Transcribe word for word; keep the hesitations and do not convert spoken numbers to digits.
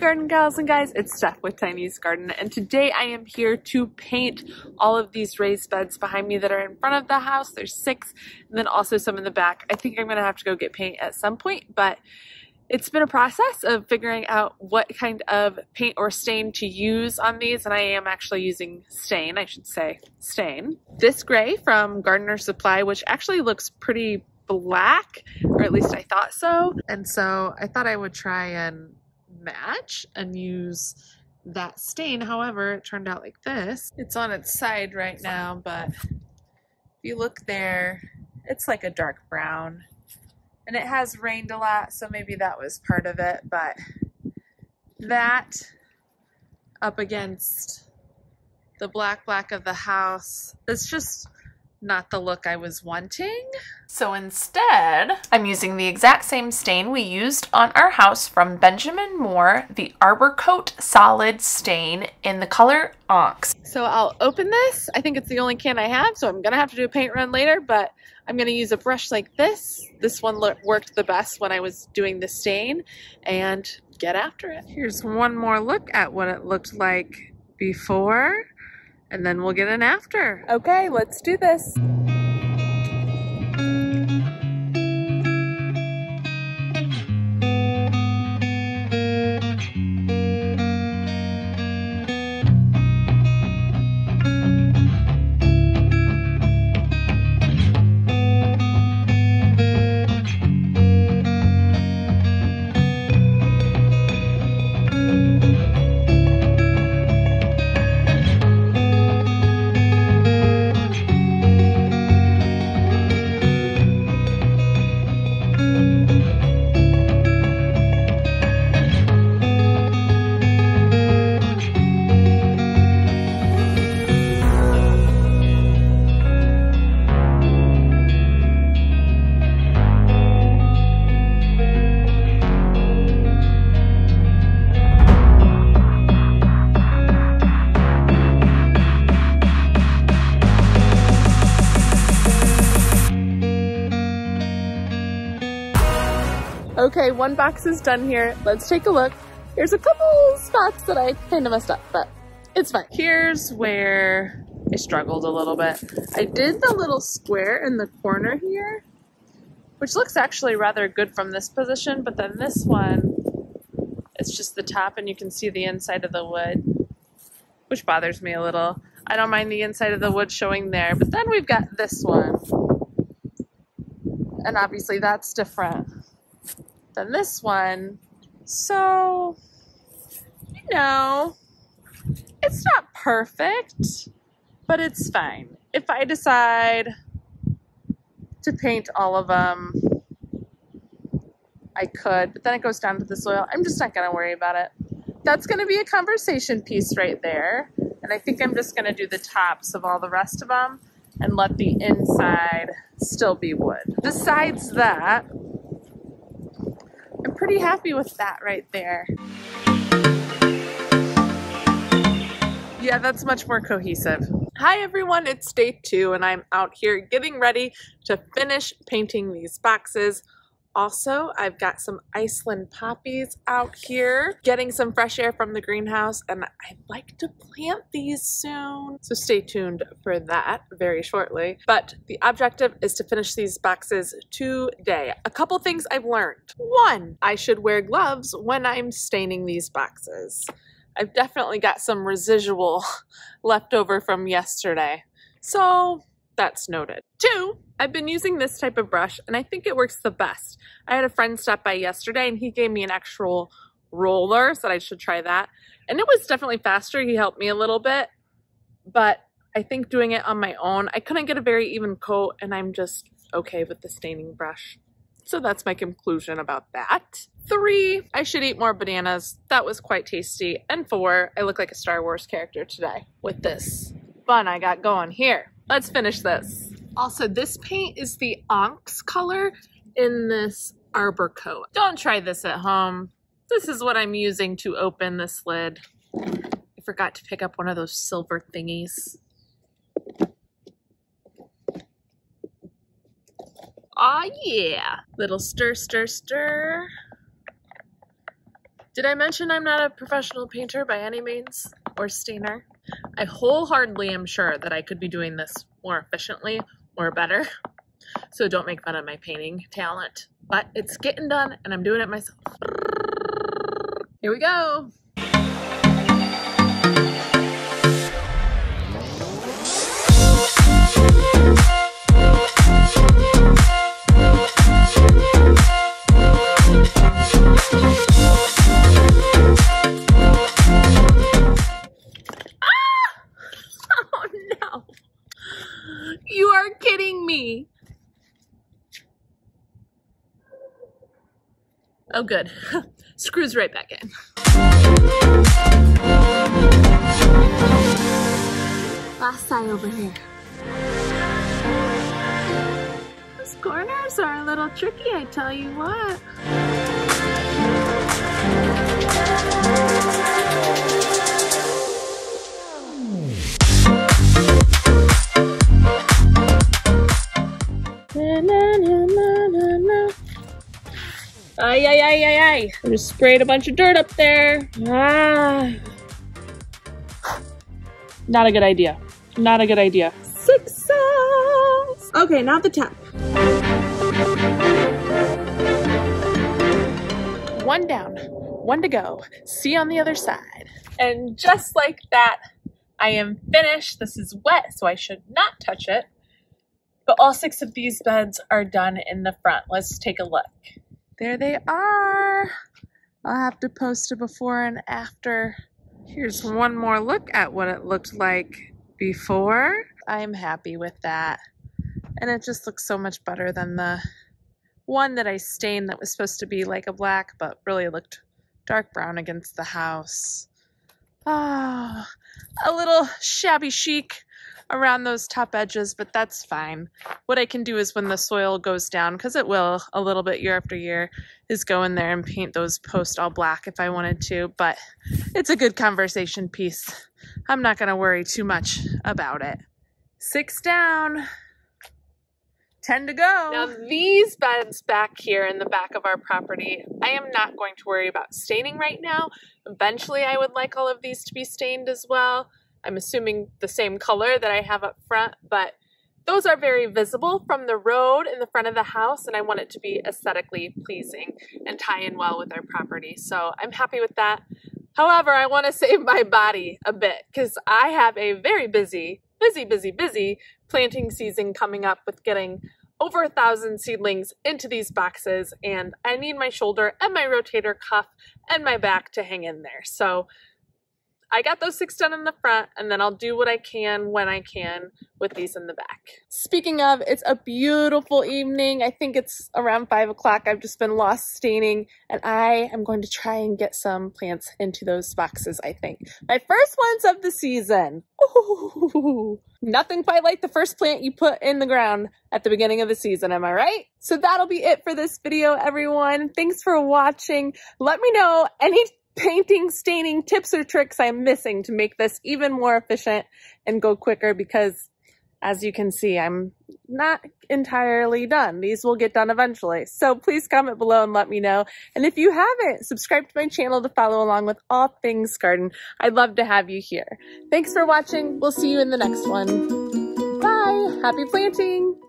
garden gals and guys, it's Steph with Tiny's Garden, and today I am here to paint all of these raised beds behind me that are in front of the house. There's six, and then also some in the back. I think I'm gonna have to go get paint at some point, but it's been a process of figuring out what kind of paint or stain to use on these, and I am actually using stain, I should say stain. This gray from Gardener Supply, which actually looks pretty black, or at least I thought so, and so I thought I would try and match and use that stain. However, it turned out like this. It's on its side right now, but if you look there, it's like a dark brown, and it has rained a lot, so maybe that was part of it. But that up against the black black of the house, it's just not the look I was wanting. So instead, I'm using the exact same stain we used on our house from Benjamin Moore, the Arborcoat Solid Stain in the color Onyx. So I'll open this. I think it's the only can I have, so I'm gonna have to do a paint run later, but I'm gonna use a brush like this. This one worked the best when I was doing the stain, and get after it. Here's one more look at what it looked like before, and then we'll get an after. Okay, let's do this. Okay, one box is done here. Let's take a look. Here's a couple spots that I kind of messed up, but it's fine. Here's where I struggled a little bit. I did the little square in the corner here, which looks actually rather good from this position, but then this one, it's just the top and you can see the inside of the wood, which bothers me a little. I don't mind the inside of the wood showing there, but then we've got this one. And obviously that's different than this one, so, you know, it's not perfect, but it's fine. If I decide to paint all of them, I could, but then it goes down to the soil. I'm just not gonna worry about it. That's gonna be a conversation piece right there, and I think I'm just gonna do the tops of all the rest of them and let the inside still be wood. Besides that, I'm pretty happy with that right there. Yeah, that's much more cohesive. Hi everyone, it's day two and I'm out here getting ready to finish painting these boxes. Also, I've got some Iceland poppies out here, getting some fresh air from the greenhouse, and I'd like to plant these soon. So stay tuned for that very shortly. But the objective is to finish these boxes today. A couple things I've learned. One, I should wear gloves when I'm staining these boxes. I've definitely got some residual left over from yesterday, so that's noted. Two, I've been using this type of brush and I think it works the best. I had a friend stop by yesterday and he gave me an actual roller, so I should try that. And it was definitely faster. He helped me a little bit, but I think doing it on my own, I couldn't get a very even coat, and I'm just okay with the staining brush. So that's my conclusion about that. Three, I should eat more bananas. That was quite tasty. And four, I look like a Star Wars character today with this fun I got going here. Let's finish this. Also, this paint is the Onyx color in this Arborcoat. Don't try this at home. This is what I'm using to open this lid. I forgot to pick up one of those silver thingies. Aw, yeah. Little stir, stir, stir. Did I mention I'm not a professional painter by any means, or stainer? I wholeheartedly am sure that I could be doing this more efficiently or better, so don't make fun of my painting talent. But it's getting done, and I'm doing it myself. Here we go! Oh, good. Screws right back in. Last eye over here. Those corners are a little tricky, I tell you what. Na, na, na, na, na, na. Ay, ay, ay, ay, ay. I just sprayed a bunch of dirt up there. Ah. Not a good idea. Not a good idea. Success! Okay, now the top. One down, one to go. See you on the other side. And just like that, I am finished. This is wet, so I should not touch it. But all six of these beds are done in the front. Let's take a look. There they are. I'll have to post a before and after. Here's one more look at what it looked like before. I'm happy with that. And it just looks so much better than the one that I stained that was supposed to be like a black, but really looked dark brown against the house. Oh, a little shabby chic around those top edges, but that's fine. What I can do is when the soil goes down, because it will a little bit year after year, is go in there and paint those posts all black if I wanted to, but it's a good conversation piece. I'm not gonna worry too much about it. Six down, ten to go. Now these beds back here in the back of our property, I am not going to worry about staining right now. Eventually I would like all of these to be stained as well. I'm assuming the same color that I have up front, but those are very visible from the road in the front of the house, and I want it to be aesthetically pleasing and tie in well with our property. So I'm happy with that. However, I want to save my body a bit because I have a very busy, busy, busy, busy planting season coming up with getting over a thousand seedlings into these boxes, and I need my shoulder and my rotator cuff and my back to hang in there. So I got those six done in the front, and then I'll do what I can when I can with these in the back. Speaking of, it's a beautiful evening. I think it's around five o'clock. I've just been lost staining, and I am going to try and get some plants into those boxes, I think. My first ones of the season. Ooh. Nothing quite like the first plant you put in the ground at the beginning of the season, am I right? So that'll be it for this video, everyone. Thanks for watching. Let me know any painting, staining tips or tricks I'm missing to make this even more efficient and go quicker, because as you can see, I'm not entirely done. These will get done eventually. So please comment below and let me know. And if you haven't, subscribe to my channel to follow along with all things garden. I'd love to have you here. Thanks for watching. We'll see you in the next one. Bye. Happy planting.